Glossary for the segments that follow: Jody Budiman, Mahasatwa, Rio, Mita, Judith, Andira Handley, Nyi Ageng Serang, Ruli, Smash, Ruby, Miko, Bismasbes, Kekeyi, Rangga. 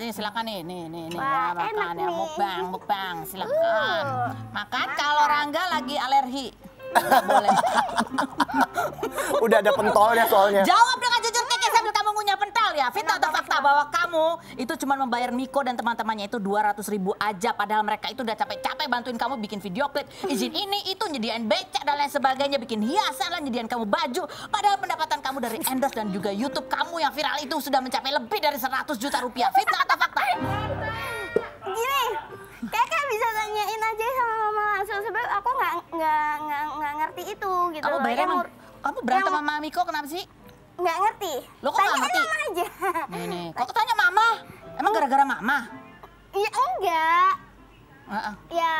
nih silakan nih. Wah, ya, makan ya, mukbang, silakan. Makan kalau Rangga lagi alergi. Nggak boleh. Udah ada pentolnya soalnya. Jawab dengan jujur Kiki sambil kamu ngunyah pentol ya. Fitnah atau fakta bahwa kamu itu cuma membayar Miko dan teman-temannya itu 200.000 aja. Padahal mereka itu udah capek-capek bantuin kamu bikin video klip. Izin ini itu nyediain becak dan lain sebagainya. Bikin hiasan lah, nyediain kamu baju. Padahal pendapatan kamu dari endorse dan juga YouTube kamu yang viral itu sudah mencapai lebih dari 100 juta rupiah. Fitnah atau fakta? Gini, Kakak bisa tanyain aja sama mama langsung sebab aku nggak ngerti itu gitu. Kamu bayar emang, kamu berantem sama Miko kenapa sih? Nggak ngerti. Lo kok nggak ngerti? Tanya mama aja. Nih, kok tanya mama? Emang gara-gara mama? Ya enggak. Ya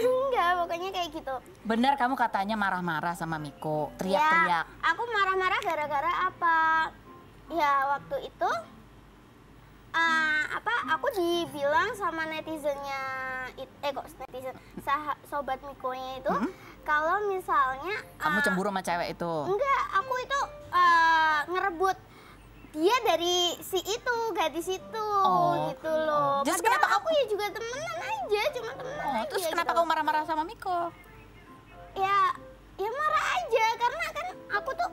enggak, pokoknya kayak gitu. Bener kamu katanya marah-marah sama Miko, teriak-teriak. Ya, aku marah-marah gara-gara apa? Ya waktu itu. Aku dibilang sama netizennya, sobat Mikonya itu, kalau misalnya... Kamu cemburu sama cewek itu? Enggak, aku itu ngerebut dia dari si itu, gadis itu, gitu loh. Terus kenapa aku ya juga temenan aja, cuma temenan aja. Terus kenapa gitu. Kamu marah-marah sama Miko? Ya marah aja, karena kan aku tuh...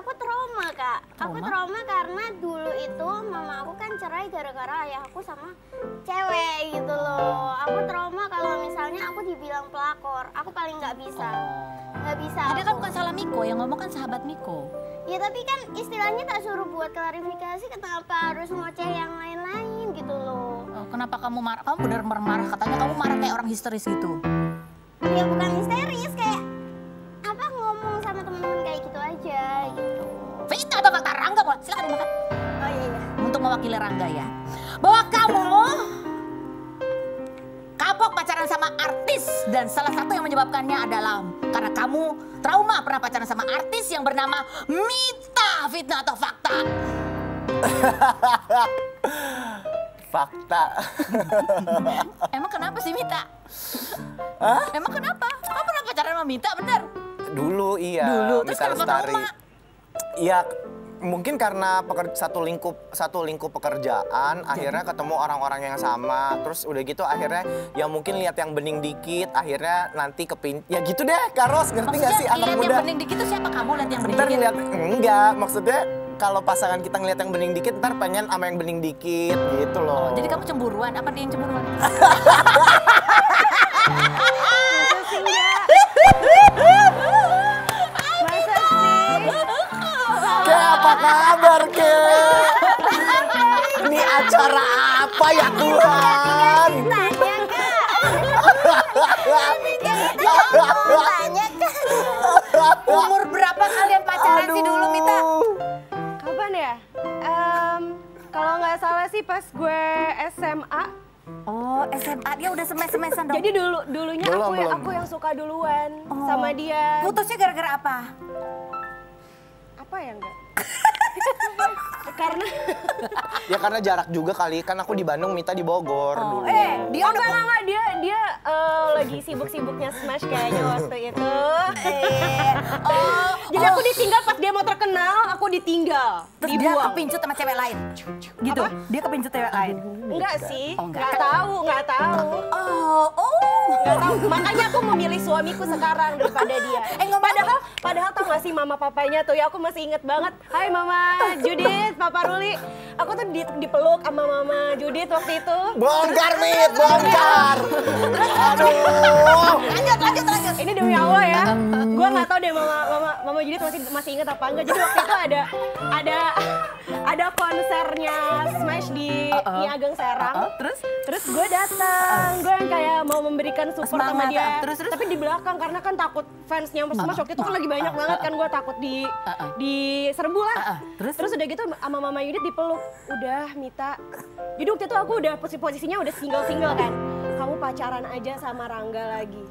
Aku trauma, Kak. Aku trauma karena dulu itu mama aku kan cerai gara-gara ayah aku sama cewek gitu loh. Aku trauma kalau misalnya aku dibilang pelakor. Aku paling nggak bisa. Nggak bisa. Ada kan bukan salah Miko, yang ngomong kan sahabat Miko. Ya tapi kan istilahnya tak suruh buat klarifikasi kenapa harus ngoceh yang lain-lain gitu loh. Kenapa kamu marah? Kamu bener marah, katanya kamu marah kayak orang histeris gitu. Ya bukan histeris, kayak ngomong sama temen-temen kayak gitu aja gitu. Fitnah atau fakta? Rangga boleh, silahkan dimakan. Oh iya. Untuk mewakili Rangga ya. Bahwa kamu kapok pacaran sama artis dan salah satu yang menyebabkannya adalah karena kamu trauma pernah pacaran sama artis yang bernama Mita. Fitnah atau fakta? Fakta. Emang kenapa sih Mita? Hah? Emang kenapa? Kamu pernah pacaran sama Mita bener? Dulu iya. Dulu terus kenapa trauma? Ya mungkin karena satu lingkup pekerjaan. Akhirnya ketemu orang-orang yang sama. Terus udah gitu akhirnya ya mungkin lihat yang bening dikit. Akhirnya nanti kepin. Ya gitu deh Kak Ros, ngerti maksudnya, gak sih anak muda? Lihat yang bening dikit tuh siapa kamu lihat yang bening ntar dikit? Liat, enggak maksudnya kalau pasangan kita ngeliat yang bening dikit ntar pengen sama yang bening dikit gitu loh. Jadi kamu cemburuan? Apa dia yang cemburuan? Apa kabar, Ke? Ini acara apa ya Tuhan? Tanya, Kak. Tanya, Kak. Umur berapa kalian pacaran sih dulu, Mita? Kapan ya? Kalau nggak salah sih pas gue SMA. Oh, SMA dia udah semes-semesan dong. Jadi dulunya aku yang suka duluan sama dia. Putusnya gara-gara apa? Apa ya enggak? Karena ya karena jarak juga kali, kan aku di Bandung, Mita di Bogor dulu. Dia udah enggak dia lagi sibuk-sibuknya Smash kayaknya waktu itu. Jadi aku ditinggal pas dia mau terkenal, aku ditinggal. Terus dia kepincut sama cewek lain. Gitu. Apa? Dia kepincut cewek lain. Enggak sih. Enggak tahu. Enggak tahu. Makanya aku memilih suamiku sekarang daripada dia. Padahal tau gak sih mama papanya tuh ya, aku masih inget banget. Hai mama Judith, papa Ruli. Aku tuh dipeluk sama mama Judith waktu itu. Bongkar Mit, bongkar. Aduh. Lanjut. Ini demi Allah ya. Gua nggak tahu deh mama Judith masih inget apa enggak. Jadi waktu itu ada konsernya Smash di Nyi Ageng Serang. Terus gue datang. Gue yang kayak mau memberikan support sama dia. Terus. Tapi di belakang karena kan takut fansnya Smash waktu itu kan lagi banyak banget kan, gue takut diserbu lah. Terus udah gitu sama mama Judith dipeluk. Udah Mita. Jadi waktu itu aku udah posisinya udah single-single kan. Kamu pacaran aja sama Rangga lagi.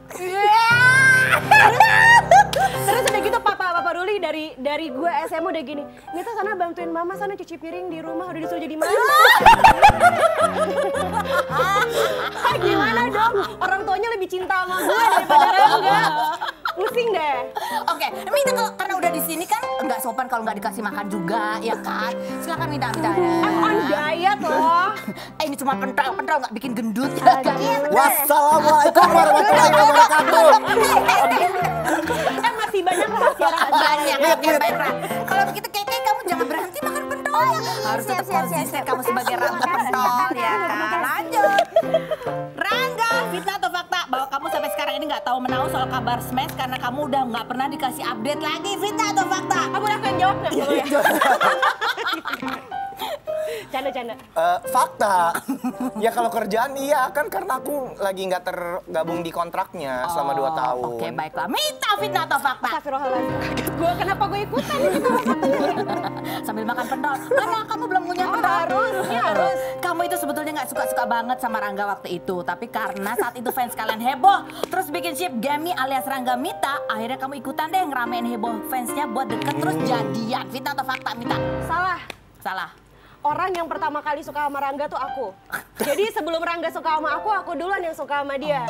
Terus udah gitu papa Ruli dari gue SMA udah gini. Mita sana bantuin mama sana cuci piring di rumah, udah disuruh jadi mama. Gimana dong? Orang tuanya lebih cinta sama gue daripada Rangga. Pusing deh. Oke, Mita karena udah di sini kan nggak sopan kalau nggak dikasih makan juga, ya kan? Silakan Mita. I'm on diet loh. Ini cuma pentol-pentol nggak bikin gendut. Wassalamualaikum warahmatullahi wabarakatuh. Masih banyak rahasia-rahasia. Kalau begitu Keke, kamu jangan berhenti makan pentol. Harus tetap konsisten kamu sebagai Rangga pentol, ya kan? Lanjut. Rangga, fitnah atau fakta? Bahwa kamu sampai sekarang ini nggak tahu menahu soal kabar Smash karena kamu udah nggak pernah dikasih update lagi. Fitnah atau fakta? Kamu udah akan jawab nggak? Canda-canda. Fakta. Ya kalau kerjaan iya kan karena aku lagi nggak tergabung di kontraknya selama 2 tahun. Oke, baiklah. Mita, fitnah atau fakta? Astagfirullahaladzim. Kaget gue, kenapa gue ikutan gitu maksudnya? Sambil makan pentol. Karena kamu belum punya pentol. Harus. Kamu itu sebetulnya nggak suka-suka banget sama Rangga waktu itu. Tapi karena saat itu fans kalian heboh, terus bikin ship Gemi alias Rangga Mita, akhirnya kamu ikutan deh ngeramein heboh fansnya buat deket terus jadian. Fitnah atau fakta, Mita? Salah. Salah. Orang yang pertama kali suka sama Rangga tuh aku. Jadi sebelum Rangga suka sama aku duluan yang suka sama dia.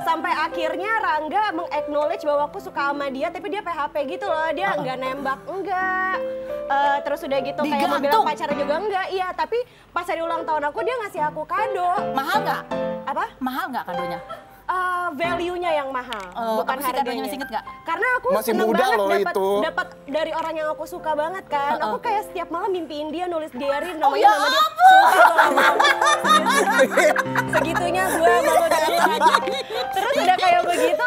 Sampai akhirnya Rangga meng-acknowledge bahwa aku suka sama dia, tapi dia PHP gitu loh. Dia nggak nembak, enggak. Terus udah gitu kayak mau bilang pacaran juga enggak. Iya, tapi pas hari ulang tahun aku dia ngasih aku kado. Mahal nggak? Apa? Mahal nggak kadonya? Value-nya yang mahal, bukan harganya. Masih inget gak? Karena aku masih seneng muda banget dapat dari orang yang aku suka banget kan. Aku kayak setiap malam mimpiin dia, nulis diary namanya sama dia. Segitunya gue mau dalam hati. Terus udah kayak begitu,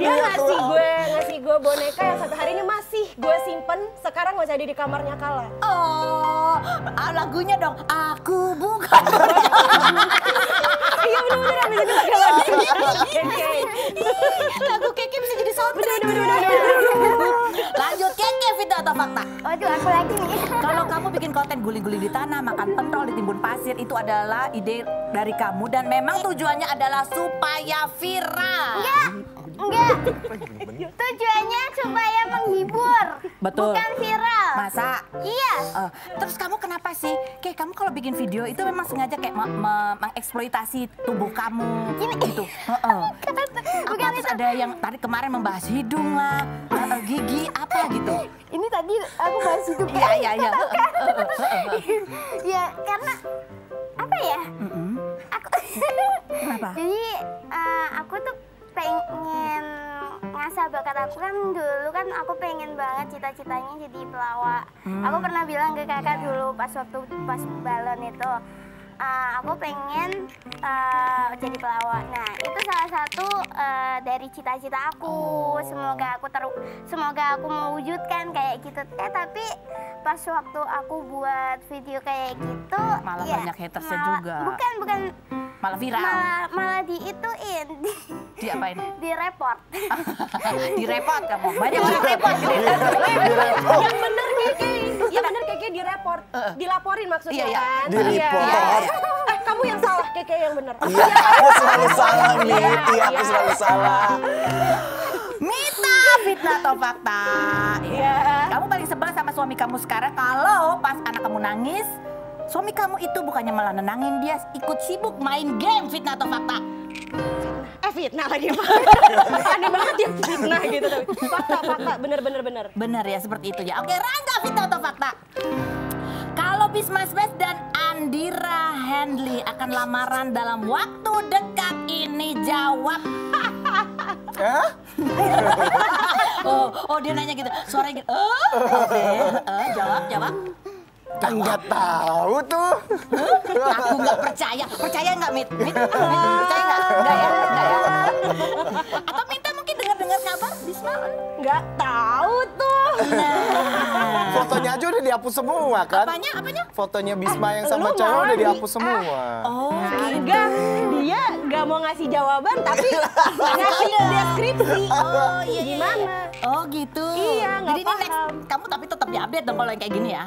dia ngasih gue boneka yang sampai hari ini masih gue simpen. Sekarang masih ada di kamarnya Kala. Oh, lagunya dong. Aku bukan. Iya bener-bener abis itu pakai lagu Keke. Lagu Keke bisa jadi soundtrack. Lanjut Keke, fitnah atau fakta? Waduh, aku lagi nih. Kalau kamu bikin konten guling-guling di tanah, makan pentol di timbun pasir, itu adalah ide dari kamu dan memang tujuannya adalah supaya viral. Enggak. Tujuannya supaya menghibur. Betul. Bukan viral. Masa? Iya. Terus kamu kenapa sih? Kayak kamu kalau bikin video itu memang sengaja kayak mengeksploitasi tubuh kamu. Gitu. Bukan itu. Ada yang tadi kemarin membahas hidung lah, gigi apa gitu. Ini tadi aku bahas hidung. Iya. Ya karena apa ya? Kenapa? Jadi aku tuh pengen ngasah bakat aku kan dulu kan aku pengen banget cita-citanya jadi pelawak. Aku pernah bilang ke kakak dulu pas balon itu aku pengen jadi pelawak. Nah itu salah satu dari cita-cita aku. Semoga aku mewujudkan kayak gitu. Tapi pas waktu aku buat video kayak gitu malah ya, banyak hatersnya juga. Bukan. Malah viral. Malah diituin. Diapain? Direport. Direport kamu. Banyak orang report. Yang bener Keke. Yang bener Keke direport. Dilaporin maksudnya kan? Direport. Kamu yang salah, Keke yang bener. Iya, aku selalu salah nih. Aku selalu salah. Mita, fitnah atau fakta? Iya. Kamu paling sebel sama suami kamu sekarang kalau pas anak kamu nangis, suami kamu itu bukannya malah nenangin dia, ikut sibuk main game. Fitnah atau fakta? Fitnah lagi. Aneh banget ya fitnah gitu. Fakta, bener ya seperti itu ya. Oke Rangga, fitnah atau fakta? Kalau Bismasbes dan Andira Handley akan lamaran dalam waktu dekat ini, jawab. Oh dia nanya gitu, suaranya gitu. Oke, jawab. Enggak tahu tuh. Aku nggak percaya. Percaya nggak, Mit? Percaya nggak? Enggak ya? Atau Mita mungkin dengar kabar Bisma? Nggak tahu tuh. Nah. Fotonya aja udah dihapus semua kan? Apanya? Fotonya Bisma yang sama cowok udah dihapus semua. Oh, enggak. Dia nggak mau ngasih jawaban tapi ngasih deskripsi. Oh, iya. Gimana? Oh gitu. Iya, nggak paham. Kamu tapi tetap diupdate dong kalau yang kayak gini ya.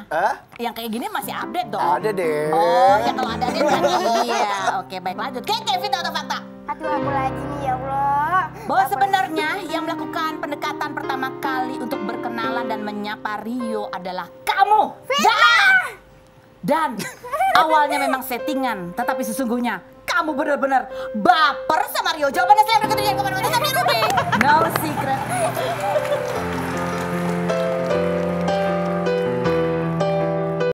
Yang kayak gini masih update dong. Ada deh. Oh, ya kalau ada deh kan iya. Oke, baik lanjut. Keke, fitnah atau fakta? Aduh, aku lagi nih ya Allah. Bahwa sebenarnya yang melakukan pendekatan pertama kali untuk berkenalan dan menyapa Rio adalah kamu. Fitnah. Dan awalnya memang settingan, tetapi sesungguhnya kamu benar-benar baper sama Rio. Jawabannya selalu ketujuan kemana-mana. Sampai Ruby. No secret.